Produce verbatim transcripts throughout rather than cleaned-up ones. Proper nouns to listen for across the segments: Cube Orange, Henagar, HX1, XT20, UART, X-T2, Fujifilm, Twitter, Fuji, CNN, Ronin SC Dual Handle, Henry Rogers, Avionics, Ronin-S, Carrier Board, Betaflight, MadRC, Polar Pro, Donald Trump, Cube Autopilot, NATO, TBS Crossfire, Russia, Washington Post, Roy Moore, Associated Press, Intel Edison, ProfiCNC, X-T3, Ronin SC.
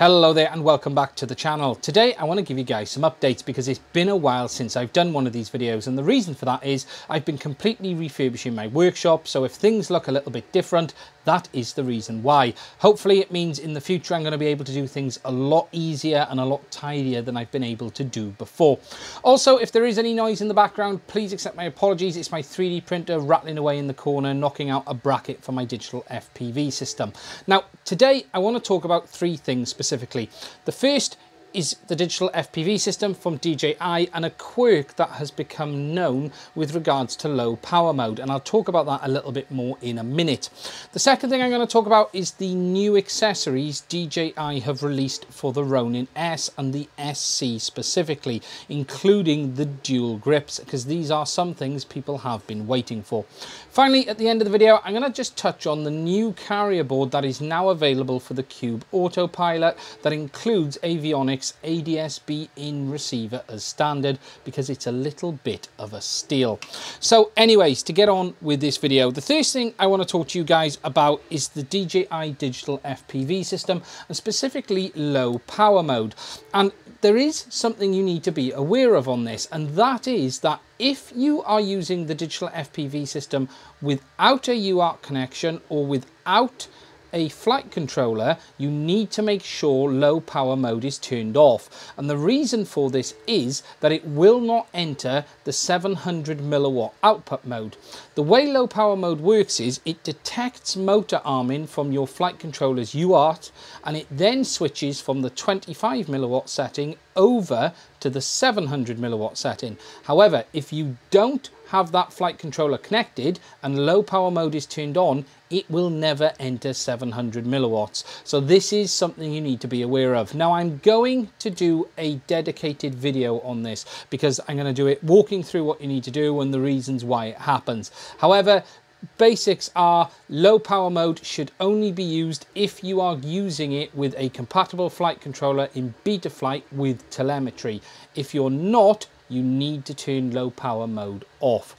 Hello there and welcome back to the channel. Today I want to give you guys some updates because it's been a while since I've done one of these videos, and the reason for that is I've been completely refurbishing my workshop, so if things look a little bit different, that is the reason why. Hopefully it means in the future I'm going to be able to do things a lot easier and a lot tidier than I've been able to do before. Also, if there is any noise in the background, please accept my apologies. It's my three D printer rattling away in the corner, knocking out a bracket for my digital F P V system. Now, today I want to talk about three things specifically. Specifically. The first is the digital F P V system from D J I and a quirk that has become known with regards to low power mode, and I'll talk about that a little bit more in a minute. The second thing I'm going to talk about is the new accessories D J I have released for the Ronin S and the S C specifically, including the dual grips, because these are some things people have been waiting for. Finally, at the end of the video, I'm going to just touch on the new carrier board that is now available for the Cube Autopilot that includes avionics A D S B in receiver as standard, because it's a little bit of a steal. So anyways, to get on with this video, the first thing I want to talk to you guys about is the D J I digital F P V system, and specifically low power mode. And there is something you need to be aware of on this, and that is that if you are using the digital F P V system without a U A R T connection or without a flight controller, you need to make sure low power mode is turned off. And the reason for this is that it will not enter the seven hundred milliwatt output mode. The way low power mode works is it detects motor arming from your flight controller's U A R T, and it then switches from the twenty-five milliwatt setting over to the seven hundred milliwatt setting. However, if you don't have that flight controller connected and low power mode is turned on, it will never enter seven hundred milliwatts. So this is something you need to be aware of. Now, I'm going to do a dedicated video on this because I'm going to do it walking through what you need to do and the reasons why it happens. However, basics are low power mode should only be used if you are using it with a compatible flight controller in Betaflight with telemetry. If you're not, you need to turn low power mode off.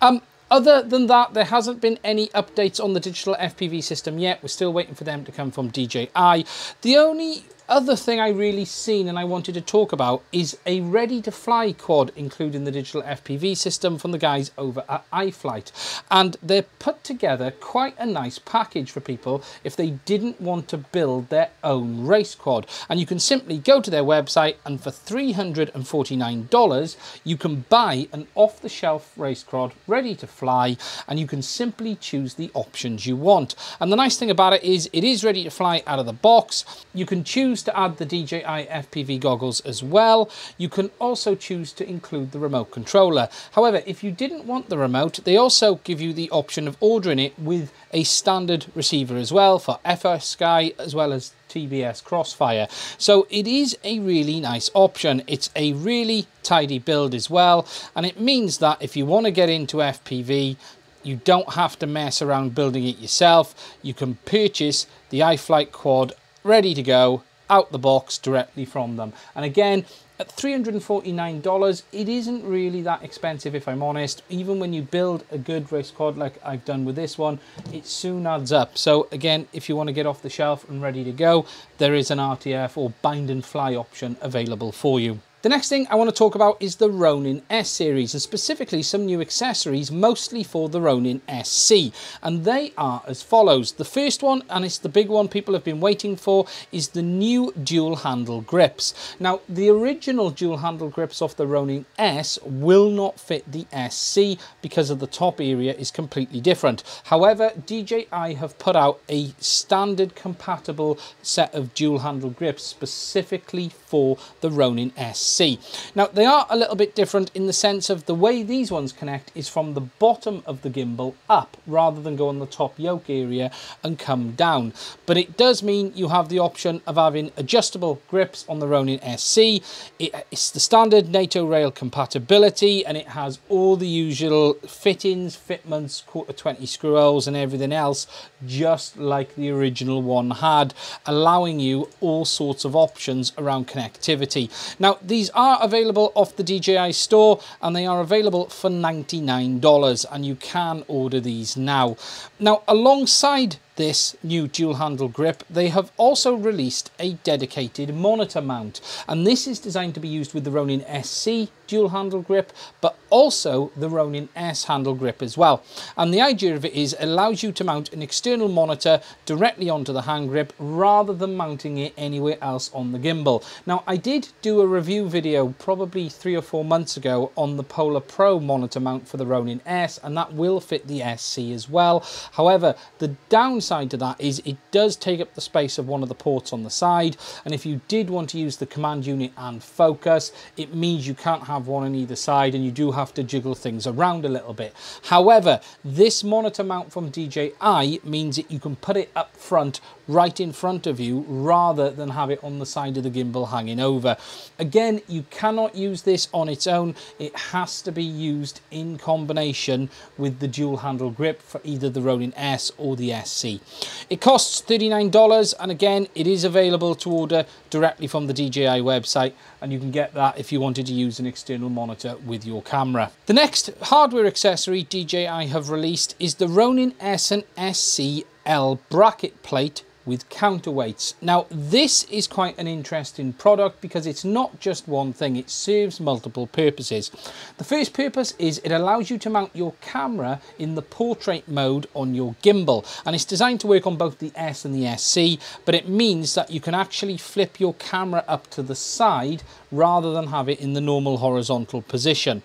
Um, Other than that, there hasn't been any updates on the digital F P V system yet. We're still waiting for them to come from D J I. The only other thing I really seen and I wanted to talk about is a ready-to-fly quad, including the digital F P V system, from the guys over at iFlight. And they put together quite a nice package for people if they didn't want to build their own race quad. And you can simply go to their website, and for three hundred forty-nine dollars, you can buy an off-the-shelf race quad ready to fly. Fly, and you can simply choose the options you want. And the nice thing about it is it is ready to fly out of the box. You can choose to add the D J I F P V goggles as well. You can also choose to include the remote controller. However, if you didn't want the remote, they also give you the option of ordering it with a standard receiver as well for FrSky as well as T B S Crossfire. So it is a really nice option. It's a really tidy build as well, and it means that if you want to get into F P V, you don't have to mess around building it yourself. You can purchase the iFlight quad ready to go out the box directly from them. And again, at three hundred forty-nine dollars, it isn't really that expensive, if I'm honest. Even when you build a good race quad like I've done with this one, it soon adds up. So again, if you want to get off the shelf and ready to go, there is an R T F or bind and fly option available for you. The next thing I want to talk about is the Ronin S series, and specifically some new accessories, mostly for the Ronin S C. And they are as follows. The first one, and it's the big one people have been waiting for, is the new dual handle grips. Now, the original dual handle grips off the Ronin S will not fit the S C because of the top area is completely different. However, D J I have put out a standard compatible set of dual handle grips specifically for the Ronin S C. Now, they are a little bit different in the sense of the way these ones connect is from the bottom of the gimbal up, rather than go on the top yoke area and come down. But it does mean you have the option of having adjustable grips on the Ronin S C. It, it's the standard NATO rail compatibility, and it has all the usual fittings, fitments, quarter twenty screw holes and everything else, just like the original one had, allowing you all sorts of options around connectivity. Now, these These are available off the D J I store, and they are available for ninety-nine dollars, and you can order these now. Now, alongside this new dual handle grip, they have also released a dedicated monitor mount, and this is designed to be used with the Ronin S C dual handle grip, but also the Ronin S handle grip as well. And the idea of it is it allows you to mount an external monitor directly onto the hand grip rather than mounting it anywhere else on the gimbal. Now, I did do a review video probably three or four months ago on the Polar Pro monitor mount for the Ronin S, and that will fit the S C as well. However, the downside to that is it does take up the space of one of the ports on the side, and if you did want to use the command unit and focus, it means you can't have have one on either side, and you do have to jiggle things around a little bit. However, this monitor mount from D J I means that you can put it up front, right in front of you, rather than have it on the side of the gimbal hanging over. Again, you cannot use this on its own. It has to be used in combination with the dual handle grip for either the Ronin S or the S C. It costs thirty-nine dollars, and again, it is available to order directly from the D J I website, and you can get that if you wanted to use an external external monitor with your camera. The next hardware accessory D J I have released is the Ronin S and S C L bracket plate with counterweights. Now, this is quite an interesting product because it's not just one thing, it serves multiple purposes. The first purpose is it allows you to mount your camera in the portrait mode on your gimbal, and it's designed to work on both the S and the S C, but it means that you can actually flip your camera up to the side rather than have it in the normal horizontal position.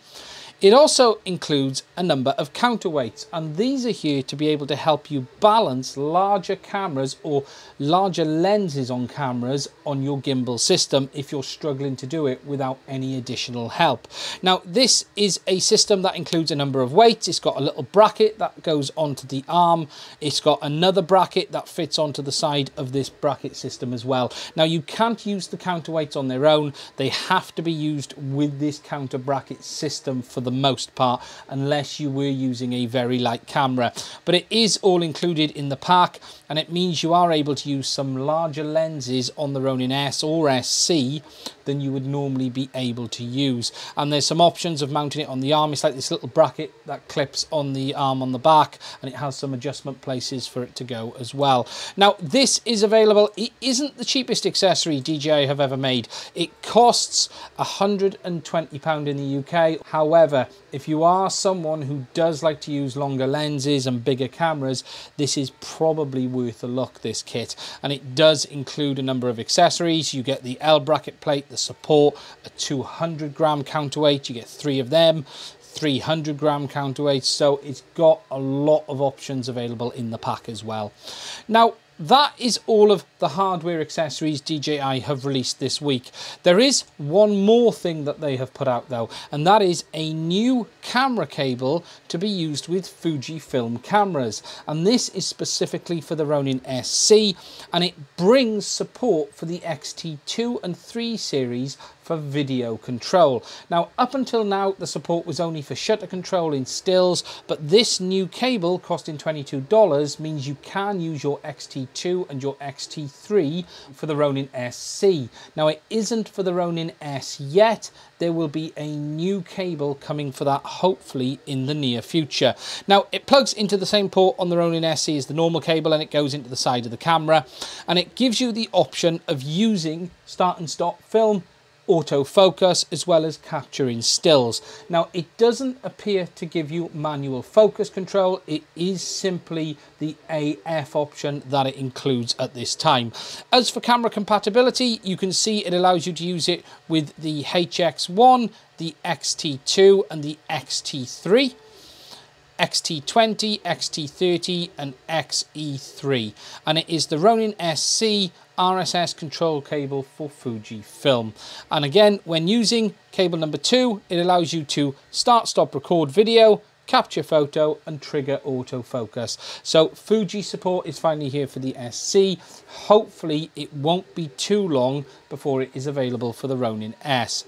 It also includes a number of counterweights, and these are here to be able to help you balance larger cameras or larger lenses on cameras on your gimbal system if you're struggling to do it without any additional help. Now, this is a system that includes a number of weights. It's got a little bracket that goes onto the arm. It's got another bracket that fits onto the side of this bracket system as well. Now, you can't use the counterweights on their own. They have to be used with this counter bracket system for the the most part, unless you were using a very light camera. But it is all included in the pack, and it means you are able to use some larger lenses on the Ronin S or S C than you would normally be able to use. And there's some options of mounting it on the arm. It's like this little bracket that clips on the arm on the back, and it has some adjustment places for it to go as well. Now, this is available. It isn't the cheapest accessory D J I have ever made. It costs one hundred and twenty pounds in the U K. However, if you are someone who does like to use longer lenses and bigger cameras, this is probably worth a look, this kit. And it does include a number of accessories. You get the L bracket plate, the support, a two hundred gram counterweight. You get three of them, three hundred gram counterweights. So it's got a lot of options available in the pack as well. Now, that is all of the hardware accessories D J I have released this week. There is one more thing that they have put out though, and that is a new camera cable to be used with Fujifilm cameras. And this is specifically for the Ronin S C, and it brings support for the X T two and three series for video control. Now, up until now, the support was only for shutter control in stills, but this new cable costing twenty-two dollars means you can use your X T two and your X T three for the Ronin S C. Now, it isn't for the Ronin S yet. There will be a new cable coming for that, hopefully in the near future. Now, it plugs into the same port on the Ronin S C as the normal cable, and it goes into the side of the camera, and it gives you the option of using start and stop film, autofocus, as well as capturing stills. Now, it doesn't appear to give you manual focus control. It is simply the A F option that it includes at this time. As for camera compatibility, you can see it allows you to use it with the H X one, the X T two and the X T three. X T twenty, X T thirty and X E three, and it is the Ronin S C R S S control cable for Fujifilm. And again, when using cable number two, it allows you to start, stop, record video, capture photo and trigger autofocus. So Fuji support is finally here for the S C. Hopefully it won't be too long before it is available for the Ronin S.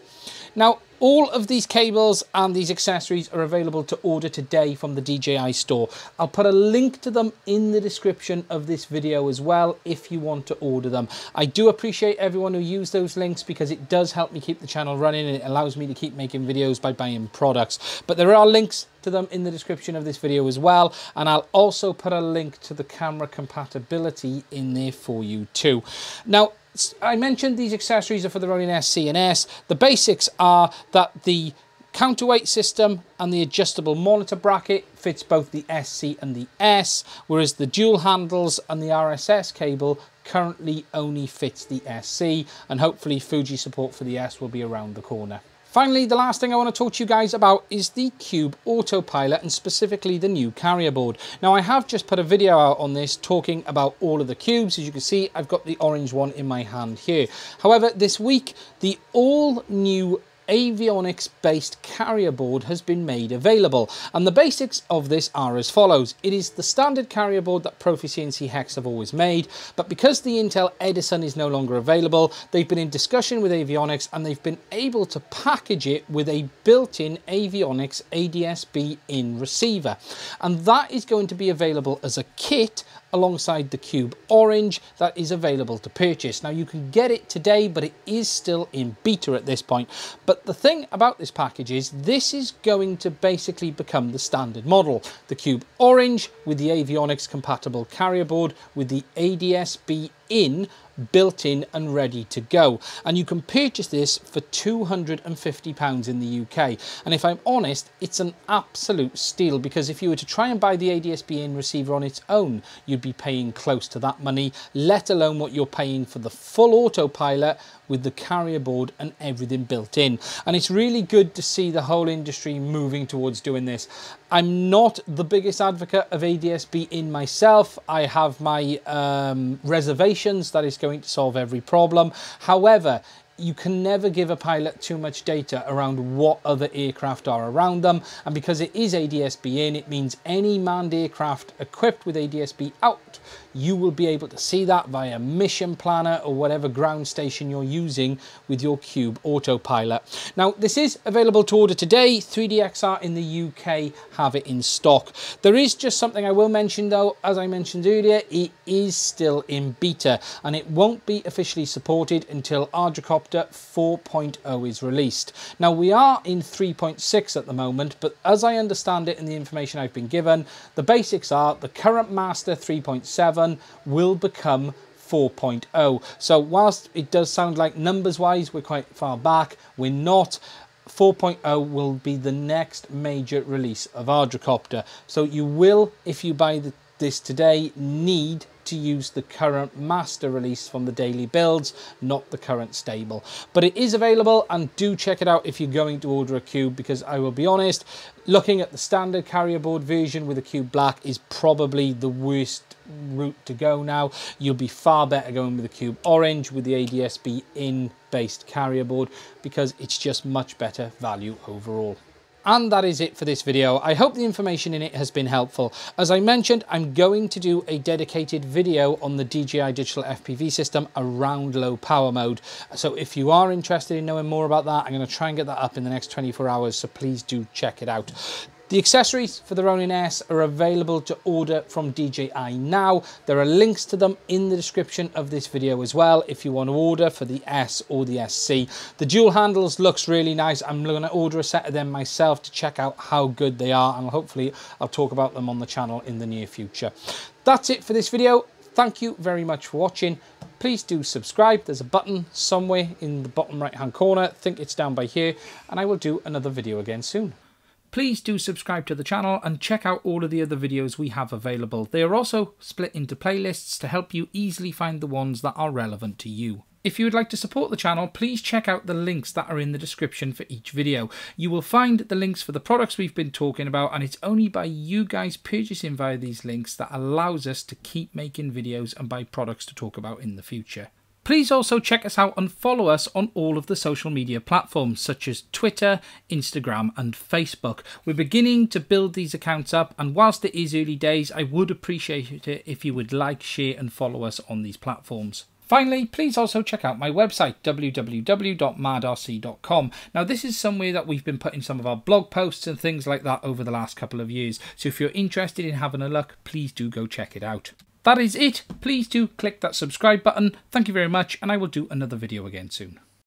Now, All of these cables and these accessories are available to order today from the D J I store. I'll put a link to them in the description of this video as well if you want to order them. I do appreciate everyone who used those links because it does help me keep the channel running and it allows me to keep making videos by buying products. But there are links to them in the description of this video as well, and I'll also put a link to the camera compatibility in there for you too. Now, I mentioned these accessories are for the Ronin S C and S. The basics are that the counterweight system and the adjustable monitor bracket fits both the S C and the S, whereas the dual handles and the R S S cable currently only fits the S C, and hopefully Fuji support for the S will be around the corner. Finally, the last thing I want to talk to you guys about is the Cube Autopilot, and specifically the new carrier board. Now, I have just put a video out on this talking about all of the cubes. As you can see, I've got the orange one in my hand here. However, this week, the all-new Avionics-based carrier board has been made available, and the basics of this are as follows. It is the standard carrier board that ProfiCNC Hex have always made, but because the Intel Edison is no longer available, they've been in discussion with Avionics and they've been able to package it with a built-in Avionics A D S B in receiver, and that is going to be available as a kit alongside the Cube Orange that is available to purchase. Now, you can get it today, but it is still in beta at this point. But the thing about this package is this is going to basically become the standard model. The Cube Orange with the Avionics compatible carrier board with the A D S B in, built in and ready to go. And you can purchase this for two hundred and fifty pounds in the U K. And if I'm honest, it's an absolute steal, because if you were to try and buy the A D S B in receiver on its own, you'd be paying close to that money, let alone what you're paying for the full autopilot with the carrier board and everything built in. And it's really good to see the whole industry moving towards doing this. I'm not the biggest advocate of A D S B in myself. I have my um, reservations that it's going to solve every problem. However, you can never give a pilot too much data around what other aircraft are around them. And because it is A D S B in, it means any manned aircraft equipped with A D S B out, you will be able to see that via mission planner or whatever ground station you're using with your Cube Autopilot. Now, this is available to order today. three D X R in the U K have it in stock. There is just something I will mention though, as I mentioned earlier, it is still in beta and it won't be officially supported until ArduCopter four point oh is released. Now, we are in three point six at the moment, but as I understand it and the information I've been given, the basics are the current master three point seven will become four point oh. So whilst it does sound like numbers wise we're quite far back, we're not. four point oh will be the next major release of ArduCopter. So you will, if you buy the, this today, need to use the current master release from the daily builds, not the current stable. But it is available, and do check it out if you're going to order a Cube, because I will be honest, looking at the standard carrier board version with a Cube Black is probably the worst route to go now. You'll be far better going with a Cube Orange with the A D S B in based carrier board, because it's just much better value overall. And that is it for this video. I hope the information in it has been helpful. As I mentioned, I'm going to do a dedicated video on the D J I Digital F P V system around low power mode. So if you are interested in knowing more about that, I'm going to try and get that up in the next twenty-four hours. So please do check it out. The accessories for the Ronin S are available to order from D J I now. There are links to them in the description of this video as well if you want to order for the S or the S C. The dual handles looks really nice. I'm going to order a set of them myself to check out how good they are, and hopefully I'll talk about them on the channel in the near future. That's it for this video. Thank you very much for watching. Please do subscribe. There's a button somewhere in the bottom right hand corner. I think it's down by here, and I will do another video again soon. Please do subscribe to the channel and check out all of the other videos we have available. They are also split into playlists to help you easily find the ones that are relevant to you. If you would like to support the channel, please check out the links that are in the description for each video. You will find the links for the products we've been talking about, and it's only by you guys purchasing via these links that allows us to keep making videos and buy products to talk about in the future. Please also check us out and follow us on all of the social media platforms such as Twitter, Instagram and Facebook. We're beginning to build these accounts up, and whilst it is early days, I would appreciate it if you would like, share and follow us on these platforms. Finally, please also check out my website, w w w dot mad r c dot com. Now, this is somewhere that we've been putting some of our blog posts and things like that over the last couple of years. So if you're interested in having a look, please do go check it out. That is it. Please do click that subscribe button. Thank you very much, and I will do another video again soon.